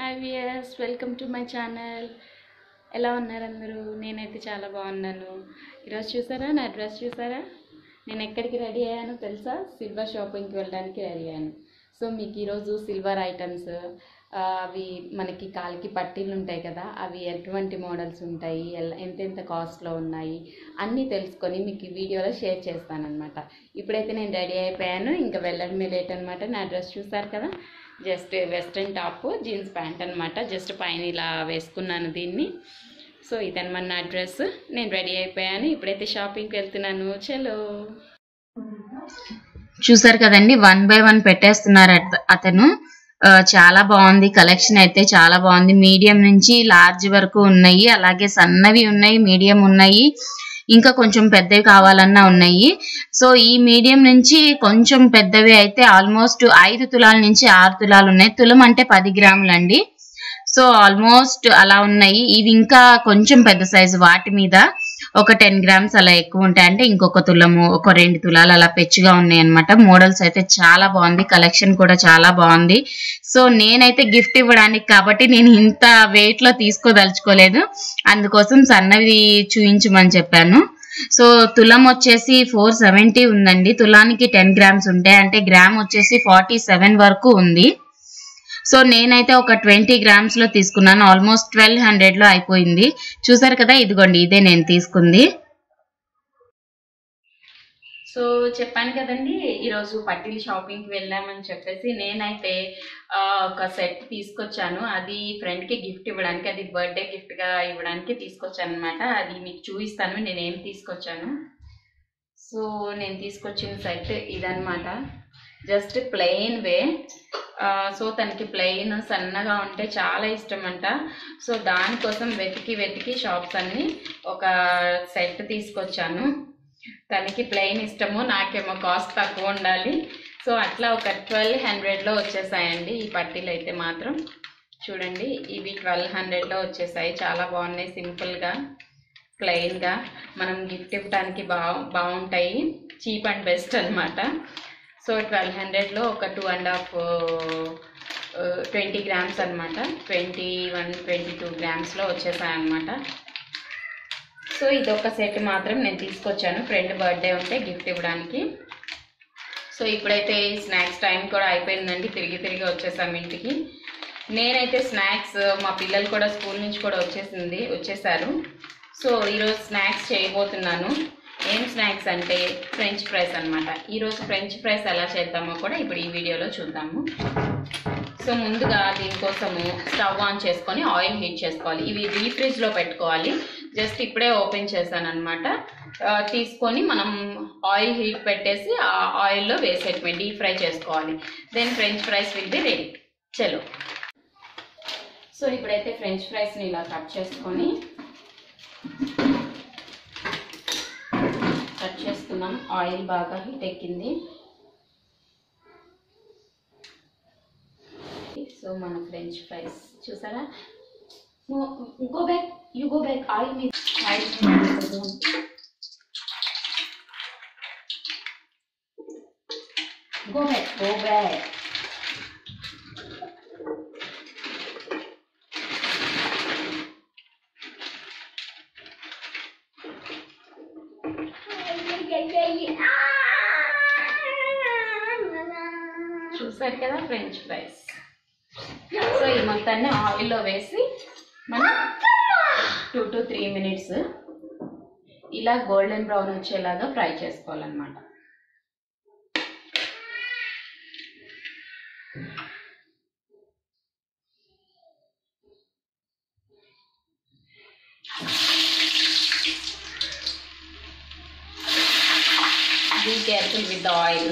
Hi viewers, welcome to my channel. ఎలా ఉన్నారు అందరూ? నేనైతే చాలా బాగున్నాను. ఈరోజు చూసారా నా డ్రెస్? చూసారా నేను ఎక్కడికి రెడీ అయ్యాను తెలుసా? సిల్వర్ షాపింగ్కి వెళ్ళడానికి రెడీ అయ్యాను. సో మీకు ఈరోజు సిల్వర్ ఐటమ్స్, అవి మనకి కాలికి పట్టీలు ఉంటాయి కదా, అవి ఎటువంటి మోడల్స్ ఉంటాయి, ఎంతెంత కాస్ట్లో ఉన్నాయి అన్నీ తెలుసుకొని మీకు ఈ వీడియోలో షేర్ చేస్తానన్నమాట. ఇప్పుడైతే నేను రెడీ అయిపోయాను, ఇంకా వెళ్ళడమే లేట్ అనమాట. నా డ్రెస్ చూసారు కదా, just western top, jeans pant అనమాట. జస్ట్ పైన ఇలా వేసుకున్నాను దీన్ని. సో ఇదన్నమాట నా డ్రెస్. నేను రెడీ అయిపోయాను, ఇప్పుడైతే షాపింగ్కి వెళ్తున్నాను. చలో, చూసారు కదండి, 1 by 1 పెట్టేస్తున్నారు అతను. చాలా బాగుంది కలెక్షన్, అయితే చాలా బాగుంది. మీడియం నుంచి లార్జ్ వరకు ఉన్నాయి, అలాగే సన్నవి ఉన్నాయి, మీడియం ఉన్నాయి, ఇంకా కొంచెం పెద్దవి కావాలన్నా ఉన్నాయి. సో ఈ మీడియం నుంచి కొంచెం పెద్దవి అయితే ఆల్మోస్ట్ 5 తులాల నుంచి 6 తులాలు ఉన్నాయి. తులం అంటే 10 గ్రాములు అండి. సో ఆల్మోస్ట్ అలా ఉన్నాయి. ఇవి ఇంకా కొంచెం పెద్ద సైజు, వాటి మీద ఒక 10 గ్రామ్స్ అలా ఎక్కువ ఉంటాయి, అంటే ఇంకొక తులము, ఒక 2 తులాలు అలా పెచ్చుగా ఉన్నాయి అనమాట. మోడల్స్ అయితే చాలా బాగుంది, కలెక్షన్ కూడా చాలా బాగుంది. సో నేనైతే గిఫ్ట్ ఇవ్వడానికి కాబట్టి నేను ఇంత వెయిట్లో తీసుకోదలుచుకోలేదు, అందుకోసం సన్నవి చూయించమని చెప్పాను. సో తులం వచ్చేసి 470 ఉందండి. తులానికి 10 గ్రామ్స్ ఉంటాయి, అంటే గ్రామ్ వచ్చేసి 47 వరకు ఉంది. సో నేనైతే ఒక 20 గ్రామ్స్లో తీసుకున్నాను. ఆల్మోస్ట్ 1200లో అయిపోయింది. చూసారు కదా, ఇదిగోండి ఇదే నేను తీసుకుంది. సో చెప్పాను కదండి ఈరోజు పట్టీలు షాపింగ్కి వెళ్ళామని చెప్పేసి, నేనైతే ఒక సెట్ తీసుకొచ్చాను. అది ఫ్రెండ్కి గిఫ్ట్ ఇవ్వడానికి, అది బర్త్డే గిఫ్ట్గా ఇవ్వడానికి తీసుకొచ్చాను అనమాట. అది మీకు చూపిస్తాను నేనేం తీసుకొచ్చాను. సో నేను తీసుకొచ్చిన సెట్ ఇదనమాట, జస్ట్ ప్లెయిన్ వే. సో తనకి ప్లెయిన్ సన్నగా ఉంటే చాలా ఇష్టం అంట. సో దానికోసం వెతికి వెతికి షాప్స్ అన్ని ఒక సెట్ తీసుకొచ్చాను. తనకి ప్లెయిన్ ఇష్టము, నాకేమో కాస్ట్ తక్కువ ఉండాలి. సో అట్లా ఒక 1200లో వచ్చేసాయండి ఈ పట్టీలు అయితే మాత్రం. చూడండి, ఇవి 1200లో వచ్చేసాయి. చాలా బాగున్నాయి, సింపుల్గా ప్లెయిన్గా మనం గిఫ్ట్ ఇవ్వడానికి బాగుంటాయి. చీప్ అండ్ బెస్ట్ అనమాట. సో 1200లో ఒక 2.5 20 గ్రామ్స్ అనమాట, 21-22 గ్రామ్స్లో వచ్చేసాయన్నమాట. సో ఇదొక సెట్ మాత్రం నేను తీసుకొచ్చాను, ఫ్రెండ్ బర్త్డే ఉంటే గిఫ్ట్ ఇవ్వడానికి. సో ఇప్పుడైతే స్నాక్స్ టైం కూడా అయిపోయిందండి, తిరిగి వచ్చేసాం ఇంటికి. నేనైతే స్నాక్స్, మా పిల్లలు కూడా స్కూల్ నుంచి కూడా వచ్చేసారు. సో ఈరోజు స్నాక్స్ చేయబోతున్నాను. ఏం స్నాక్స్ అంటే ఫ్రెంచ్ ఫ్రైస్ అనమాట. ఈరోజు ఫ్రెంచ్ ఫ్రైస్ ఎలా చేద్దామో కూడా ఇప్పుడు ఈ వీడియోలో చూద్దాము. సో ముందుగా దీనికోసము స్టవ్ ఆన్ చేసుకొని ఆయిల్ హీట్ చేసుకోవాలి. ఇవి డీప్ ఫ్రిడ్జ్లో పెట్టుకోవాలి. జస్ట్ ఇప్పుడే ఓపెన్ చేశాను అనమాట. తీసుకొని మనం ఆయిల్ హీట్ పెట్టేసి ఆ ఆయిల్లో వేసేటమే డీప్ ఫ్రై చేసుకోవాలి. Then french fries will be ready. చలో, సో ఇప్పుడైతే ఫ్రెంచ్ ఫ్రైస్ని ఇలా కట్ చేసుకొని చేసుకున్నాం. ఆయిల్ బాగా హీట్ ఎక్కింది. సో మన ఫ్రెంచ్ ఫ్రైస్ చూసారా. యూ గో బ్యాక్ ఆయిల్ మీద. గో బ్యాక్ చూసారు కదా ఫ్రెంచ్ ఫ్రైస్. సో ఈ మొత్తాన్ని ఆయిల్లో వేసి మనం 2 to 3 minutes ఇలా గోల్డెన్ బ్రౌన్ వచ్చేలాగా ఫ్రై చేసుకోవాలన్నమాట. Be careful with the oil.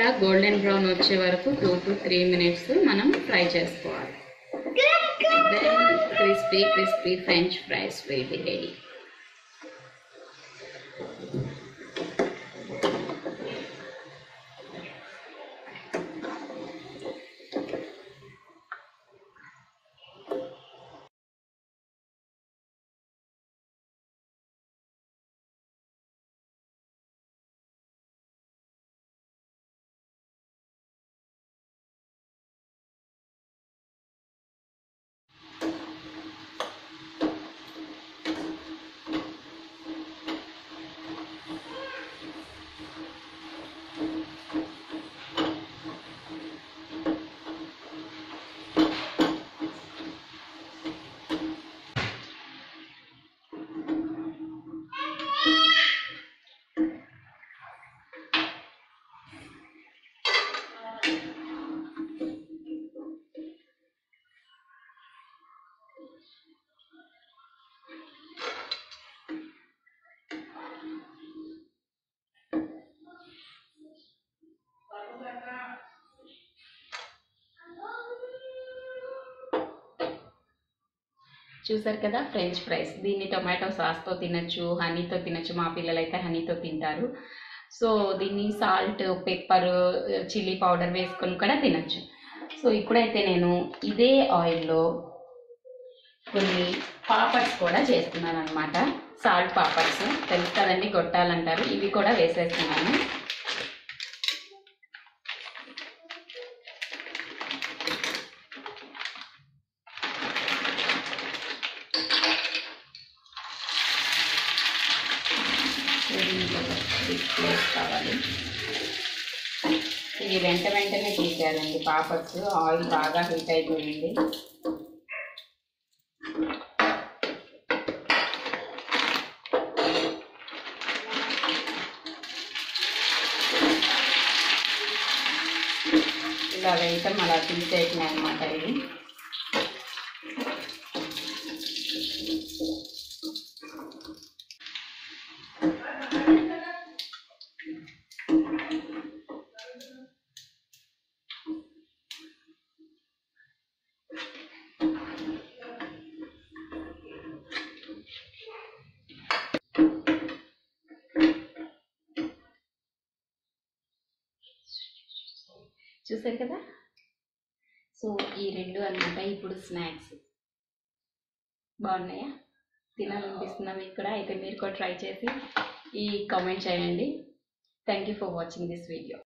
इला गोल्डन ब्राउन వచ్చే వరకు 2 to 3 minutes మనం ఫ్రై చేసుకోవాలి. Then crispy French fries will be ready. చూసారు కదా ఫ్రెంచ్ ఫ్రైస్, దీన్ని టొమాటో సాస్ తో తినొచ్చు, హనీ తో తినొచ్చు. మా పిల్లలు అయితే హనీ తో తింటారు. సో దీన్ని సాల్ట్, పెప్పర్, చిల్లీ పౌడర్ వేసుకొని కూడా తినొచ్చు. సో ఇప్పుడైతే నేను ఇదే ఆయిల్లో కొన్ని పాపడ్స్ కూడా చేస్తున్నాను అనమాట. సాల్ట్ పాపడ్స్ తెలుసు కదండి, గొట్టాలంటారు, ఇవి కూడా వేసేస్తున్నాను. ఇవి వెంట వెంటనే తీసేయాలండి పాపడ్స్, ఆయిల్ బాగా హీట్ అయిపోయింది. ఇలా వేయటం అలా తీసేసినాయి అన్నమాట ఇవి. చూసారు కదా, సో ఈ రెండు అన్నమాట ఇప్పుడు స్నాక్స్. బాగున్నాయా, తినాలనిపిస్తున్నా మీకు కూడా? అయితే మీరు కూడా ట్రై చేసి ఈ కామెంట్ చేయండి. Thank you for watching this video.